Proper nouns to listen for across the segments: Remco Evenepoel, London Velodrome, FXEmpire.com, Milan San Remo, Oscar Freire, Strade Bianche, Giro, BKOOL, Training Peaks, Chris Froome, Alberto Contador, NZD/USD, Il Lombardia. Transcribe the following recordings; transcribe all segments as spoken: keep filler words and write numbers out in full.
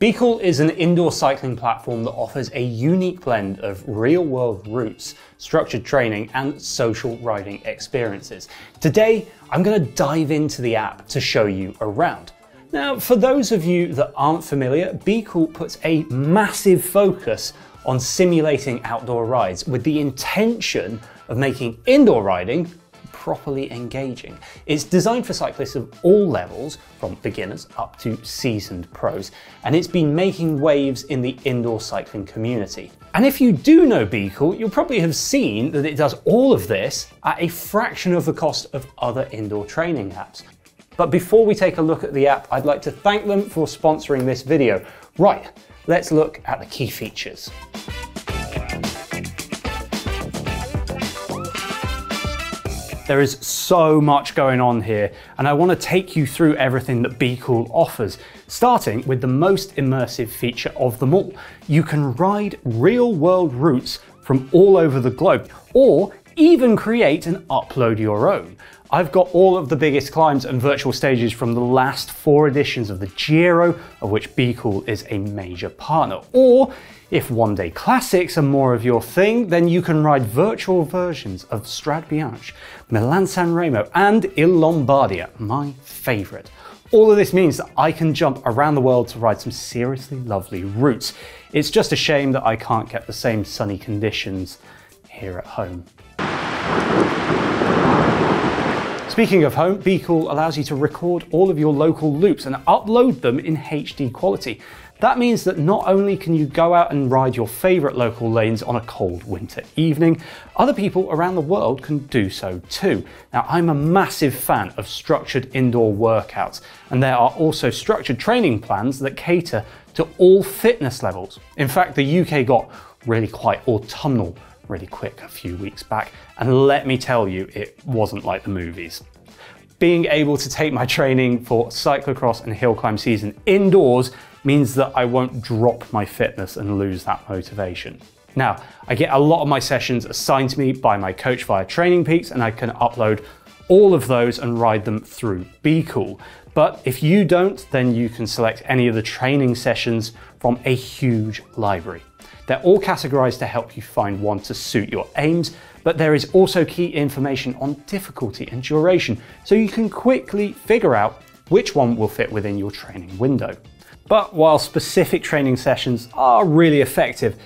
BKOOL is an indoor cycling platform that offers a unique blend of real-world routes, structured training, and social riding experiences. Today, I'm going to dive into the app to show you around. Now, for those of you that aren't familiar, BKOOL puts a massive focus on simulating outdoor rides with the intention of making indoor riding properly engaging. It's designed for cyclists of all levels, from beginners up to seasoned pros, and it's been making waves in the indoor cycling community. And if you do know BKOOL, you'll probably have seen that it does all of this at a fraction of the cost of other indoor training apps. But before we take a look at the app, I'd like to thank them for sponsoring this video. Right, let's look at the key features. There is so much going on here, and I want to take you through everything that BKOOL offers, starting with the most immersive feature of them all. You can ride real-world routes from all over the globe, or even create and upload your own. I've got all of the biggest climbs and virtual stages from the last four editions of the Giro, of which BKOOL is a major partner. Or, if one-day classics are more of your thing, then you can ride virtual versions of Strade Bianche, Milan San Remo, and Il Lombardia, my favourite. All of this means that I can jump around the world to ride some seriously lovely routes. It's just a shame that I can't get the same sunny conditions here at home. Speaking of home, BKOOL allows you to record all of your local loops and upload them in H D quality. That means that not only can you go out and ride your favourite local lanes on a cold winter evening, other people around the world can do so too. Now, I'm a massive fan of structured indoor workouts, and there are also structured training plans that cater to all fitness levels. In fact, the U K got really quite autumnal really quick a few weeks back, and let me tell you, it wasn't like the movies. Being able to take my training for cyclocross and hill climb season indoors means that I won't drop my fitness and lose that motivation. Now, I get a lot of my sessions assigned to me by my coach via Training Peaks, and I can upload all of those and ride them through BKOOL. But if you don't, then you can select any of the training sessions from a huge library. They're all categorized to help you find one to suit your aims, but there is also key information on difficulty and duration, so you can quickly figure out which one will fit within your training window. But while specific training sessions are really effective,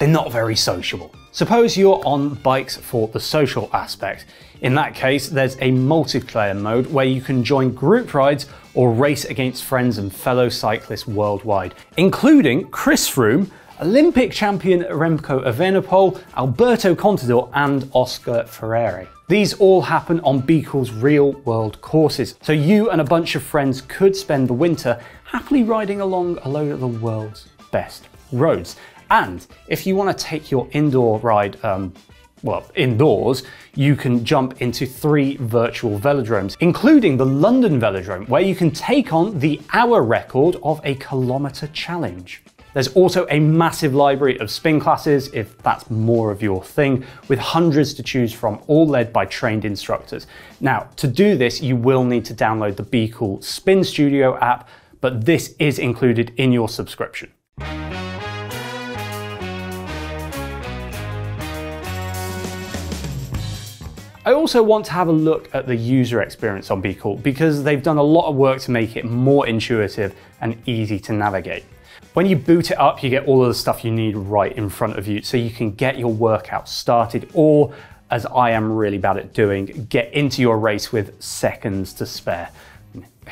they're not very sociable. Suppose you're on bikes for the social aspect. In that case, there's a multiplayer mode where you can join group rides or race against friends and fellow cyclists worldwide, including Chris Froome, Olympic champion Remco Evenepoel, Alberto Contador, and Oscar Freire. These all happen on BKOOL's real-world courses, so you and a bunch of friends could spend the winter happily riding along a load of the world's best roads. And if you want to take your indoor ride, um, well, indoors, you can jump into three virtual velodromes, including the London Velodrome, where you can take on the hour record of a kilometre challenge. There's also a massive library of spin classes, if that's more of your thing, with hundreds to choose from, all led by trained instructors. Now, to do this, you will need to download the BKOOL Spin Studio app, but this is included in your subscription. I also want to have a look at the user experience on BKOOL, because they've done a lot of work to make it more intuitive and easy to navigate. When you boot it up, you get all of the stuff you need right in front of you, so you can get your workout started, or, as I am really bad at doing, get into your race with seconds to spare.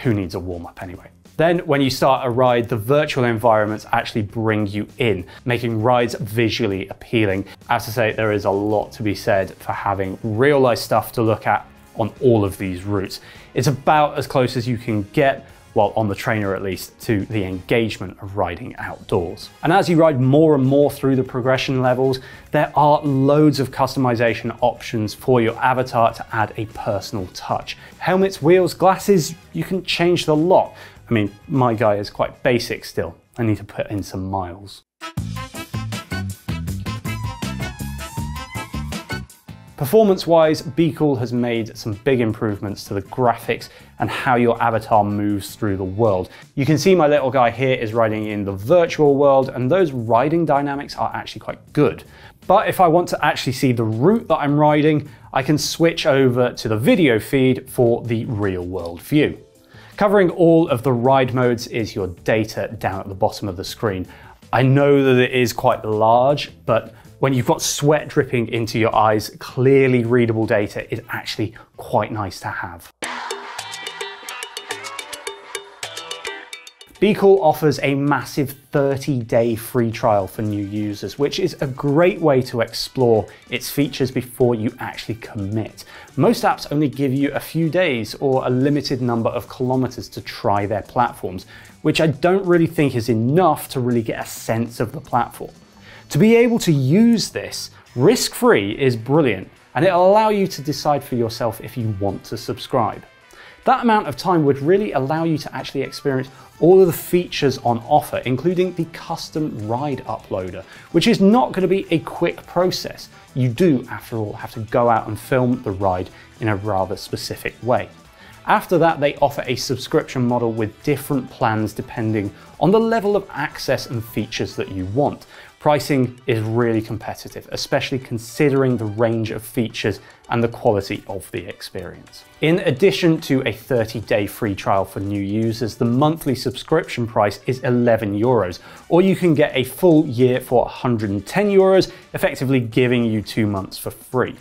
Who needs a warm-up anyway? Then, when you start a ride, the virtual environments actually bring you in, making rides visually appealing. As I say, there is a lot to be said for having real-life stuff to look at on all of these routes. It's about as close as you can get, well, on the trainer at least, to the engagement of riding outdoors. And as you ride more and more through the progression levels, there are loads of customization options for your avatar to add a personal touch. Helmets, wheels, glasses, you can change the lot. I mean, my guy is quite basic still. I need to put in some miles. Performance-wise, BKOOL has made some big improvements to the graphics and how your avatar moves through the world. You can see my little guy here is riding in the virtual world, and those riding dynamics are actually quite good. But if I want to actually see the route that I'm riding, I can switch over to the video feed for the real-world view. Covering all of the ride modes is your data down at the bottom of the screen. I know that it is quite large, but when you've got sweat dripping into your eyes, clearly readable data is actually quite nice to have. BKOOL offers a massive thirty day free trial for new users, which is a great way to explore its features before you actually commit. Most apps only give you a few days or a limited number of kilometers to try their platforms, which I don't really think is enough to really get a sense of the platform. To be able to use this risk-free is brilliant, and it'll allow you to decide for yourself if you want to subscribe. That amount of time would really allow you to actually experience all of the features on offer, including the custom ride uploader, which is not going to be a quick process. You do, after all, have to go out and film the ride in a rather specific way. After that, they offer a subscription model with different plans depending on the level of access and features that you want. Pricing is really competitive, especially considering the range of features and the quality of the experience. In addition to a thirty day free trial for new users, the monthly subscription price is eleven euros, or you can get a full year for one hundred ten euros, effectively giving you two months for free.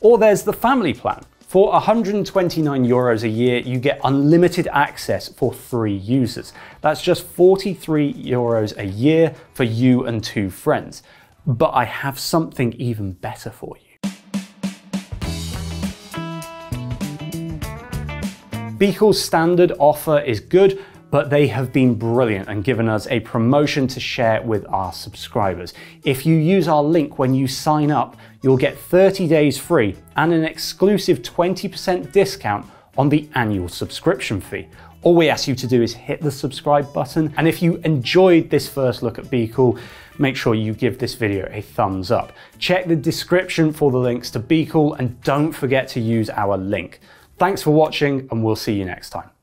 Or there's the family plan. For one hundred twenty-nine euros a year, you get unlimited access for three users. That's just forty-three euros a year for you and two friends. But I have something even better for you. BKOOL's standard offer is good, but they have been brilliant and given us a promotion to share with our subscribers. If you use our link when you sign up, you'll get thirty days free and an exclusive twenty percent discount on the annual subscription fee. All we ask you to do is hit the subscribe button, and if you enjoyed this first look at BKOOL, make sure you give this video a thumbs up. Check the description for the links to BKOOL, and don't forget to use our link. Thanks for watching, and we'll see you next time.